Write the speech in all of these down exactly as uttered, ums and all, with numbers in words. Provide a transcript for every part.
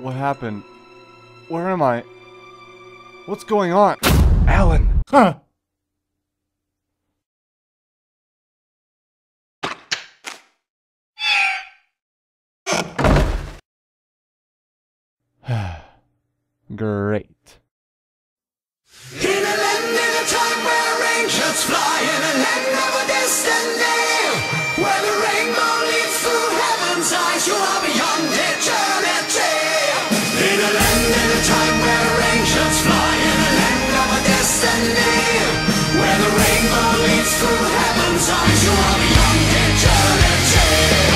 What happened? Where am I? What's going on? Alan! Huh! Great. In a land in a time where angels fly, in a land of a destiny, where the rainbow leads through heaven's eyes, you are beyond eternity. In a land in a time where angels fly, in a land of a destiny, where the rainbow leads through heaven's eyes, you are beyond eternity.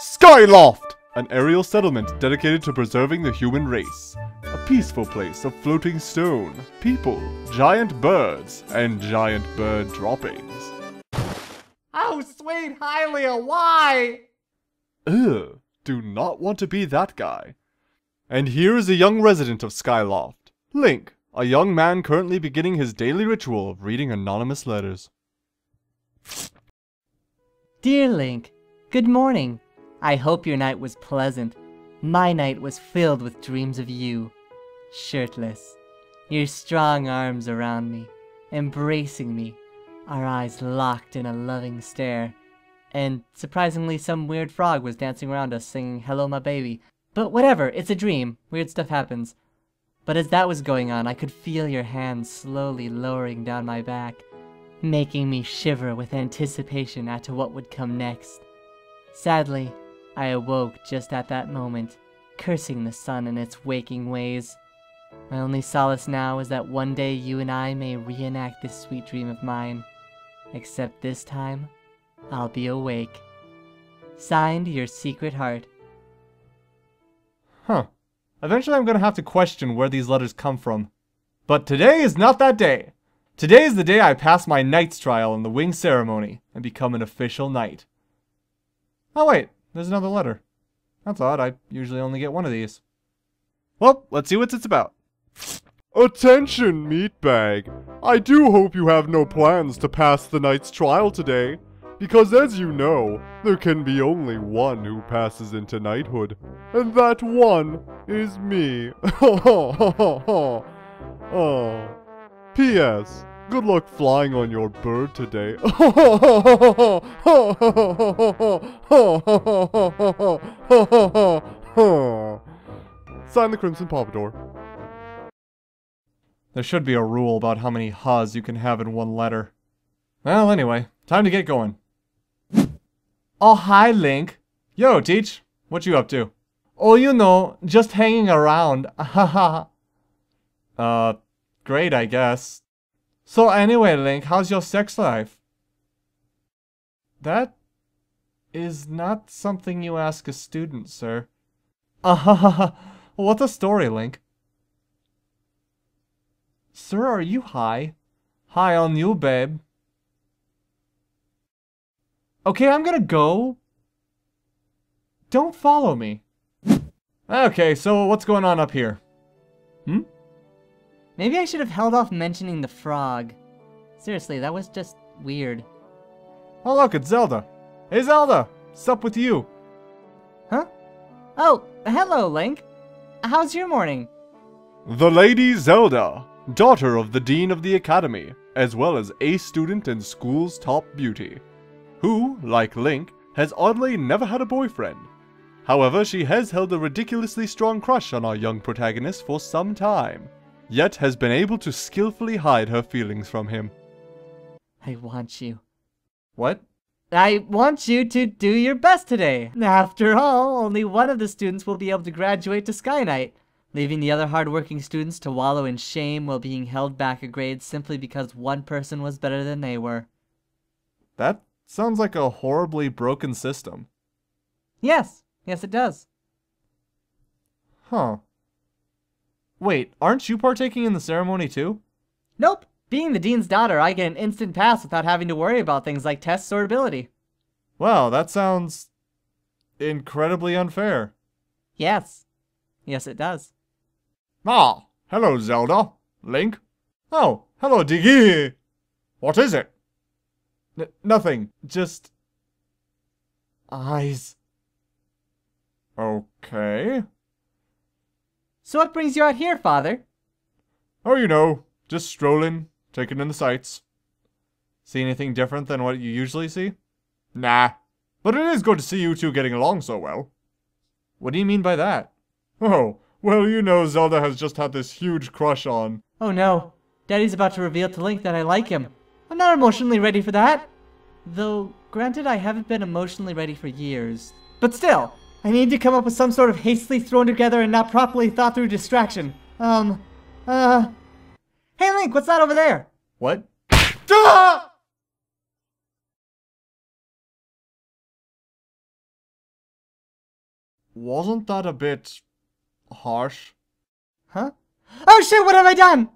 Skyloft! An aerial settlement dedicated to preserving the human race. A peaceful place of floating stone, people, giant birds, and giant bird droppings. Oh, sweet Hylia, why? Ugh, do not want to be that guy. And here is a young resident of Skyloft, Link, a young man currently beginning his daily ritual of reading anonymous letters. Dear Link, good morning. I hope your night was pleasant. My night was filled with dreams of you, shirtless, your strong arms around me, embracing me, our eyes locked in a loving stare. And surprisingly, some weird frog was dancing around us singing, "Hello, my baby." But whatever, it's a dream. Weird stuff happens. But as that was going on, I could feel your hand slowly lowering down my back, making me shiver with anticipation as to what would come next. Sadly, I awoke just at that moment, cursing the sun in its waking ways. My only solace now is that one day you and I may reenact this sweet dream of mine. Except this time, I'll be awake. Signed, your secret heart. Huh. Eventually I'm gonna have to question where these letters come from. But today is not that day. Today is the day I pass my knight's trial in the wing ceremony and become an official knight. Oh wait. There's another letter. That's odd, I usually only get one of these. Well, let's see what it's about. Attention, meatbag! I do hope you have no plans to pass the knight's trial today, because as you know, there can be only one who passes into knighthood, and that one is me. Oh. P S Good luck flying on your bird today. Sign the Crimson Pompadour. There should be a rule about how many ha's you can have in one letter. Well, anyway, time to get going. Oh, hi, Link. Yo, Teach. What you up to? Oh, you know, just hanging around. Haha. uh, great, I guess. So anyway, Link, how's your sex life? That is not something you ask a student, sir. Ah, what a story, Link. Sir, are you high? High on you, babe. Okay, I'm gonna go. Don't follow me. Okay, so what's going on up here? Hmm? Maybe I should have held off mentioning the frog. Seriously, that was just weird. Oh look, it's Zelda. Hey Zelda, what's up with you? Huh? Oh, hello Link. How's your morning? The Lady Zelda, daughter of the Dean of the Academy, as well as a student and school's top beauty, who, like Link, has oddly never had a boyfriend. However, she has held a ridiculously strong crush on our young protagonist for some time, yet has been able to skillfully hide her feelings from him. I want you. What? I want you to do your best today. After all, only one of the students will be able to graduate to Sky Knight, leaving the other hard-working students to wallow in shame while being held back a grade simply because one person was better than they were. That sounds like a horribly broken system. Yes. Yes, it does. Huh. Wait, aren't you partaking in the ceremony too? Nope. Being the dean's daughter, I get an instant pass without having to worry about things like tests or ability. Wow, that sounds incredibly unfair. Yes. Yes, it does. Ah, hello, Zelda. Link. Oh, hello, Diggy. What is it? N nothing. Just... eyes. Okay. So what brings you out here, Father? Oh, you know, just strolling, taking in the sights. See anything different than what you usually see? Nah. But it is good to see you two getting along so well. What do you mean by that? Oh, well, you know Zelda has just had this huge crush on... Oh no. Daddy's about to reveal to Link that I like him. I'm not emotionally ready for that. Though, granted, I haven't been emotionally ready for years. But still, I need to come up with some sort of hastily thrown together and not properly thought through distraction. Um, uh... Hey Link, what's that over there? What? Ah! Wasn't that a bit... harsh? Huh? Oh shit, what have I done?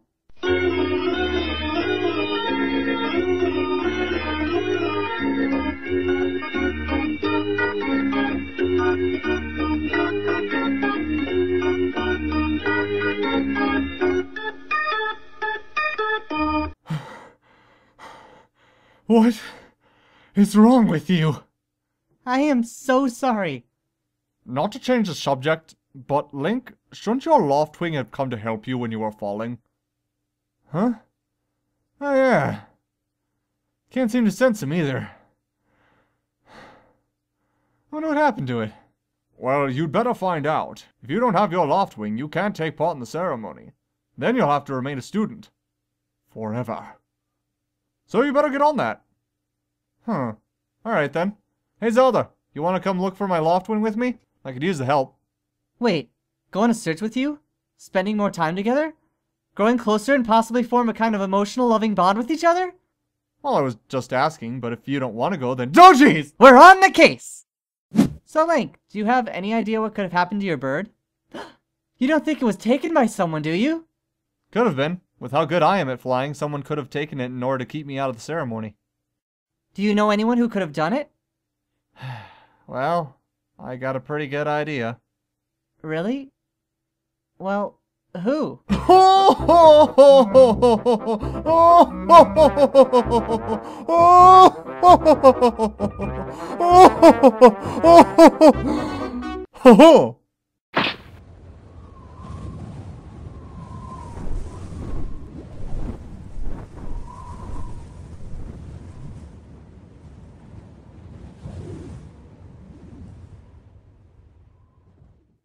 What is wrong with you? I am so sorry. Not to change the subject, but Link, shouldn't your Loftwing have come to help you when you were falling? Huh? Oh yeah. Can't seem to sense him either. I wonder what happened to it. Well, you'd better find out. If you don't have your Loftwing, you can't take part in the ceremony. Then you'll have to remain a student. Forever. So you better get on that. Huh. Alright then. Hey Zelda, you want to come look for my Loftwing with me? I could use the help. Wait, go on a search with you? Spending more time together? Growing closer and possibly form a kind of emotional loving bond with each other? Well, I was just asking, but if you don't want to go, then- Oh jeez! We're on the case! So Link, do you have any idea what could have happened to your bird? You don't think it was taken by someone, do you? Could have been. With how good I am at flying, someone could have taken it in order to keep me out of the ceremony. Do you know anyone who could have done it? Well, I got a pretty good idea. Really? Well, who?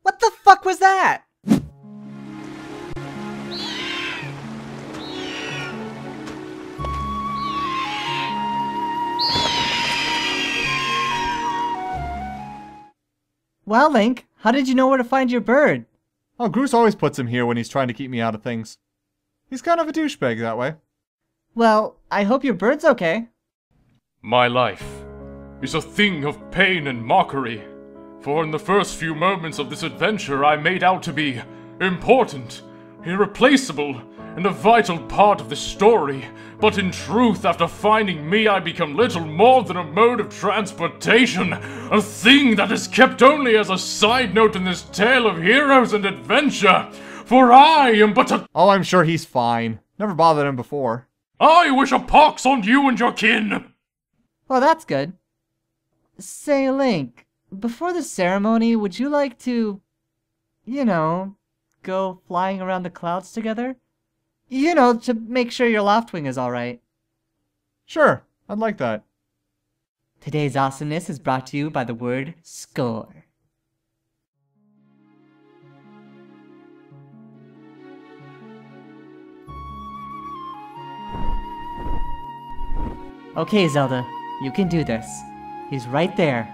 What the fuck was that? Well, Link, how did you know where to find your bird? Oh, Groose always puts him here when he's trying to keep me out of things. He's kind of a douchebag that way. Well, I hope your bird's okay. My life is a thing of pain and mockery. For in the first few moments of this adventure, I made out to be important, irreplaceable, and a vital part of the story. But in truth, after finding me, I become little more than a mode of transportation, a thing that is kept only as a side note in this tale of heroes and adventure. For I am but a- Oh, I'm sure he's fine. Never bothered him before. I wish a pox on you and your kin! Well, that's good. Say, Link, before the ceremony, would you like to, you know, go flying around the clouds together? You know, to make sure your Loftwing is alright. Sure, I'd like that. Today's awesomeness is brought to you by the word score. Okay, Zelda, you can do this. He's right there.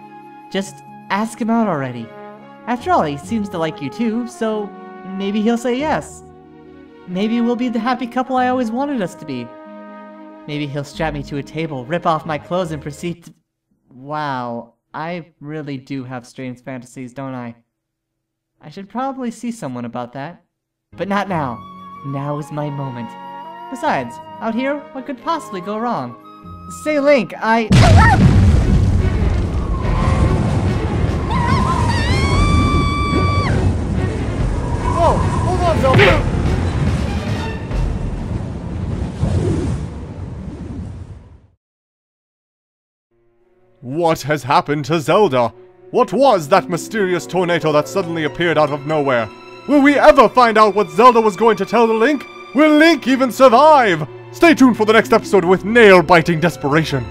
Just ask him out already. After all, he seems to like you too, so maybe he'll say yes. Maybe we'll be the happy couple I always wanted us to be. Maybe he'll strap me to a table, rip off my clothes, and proceed to... Wow, I really do have strange fantasies, don't I? I should probably see someone about that. But not now. Now is my moment. Besides, out here, what could possibly go wrong? Say, Link, I... What has happened to Zelda? What was that mysterious tornado that suddenly appeared out of nowhere? Will we ever find out what Zelda was going to tell the Link? Will Link even survive? Stay tuned for the next episode with nail-biting desperation.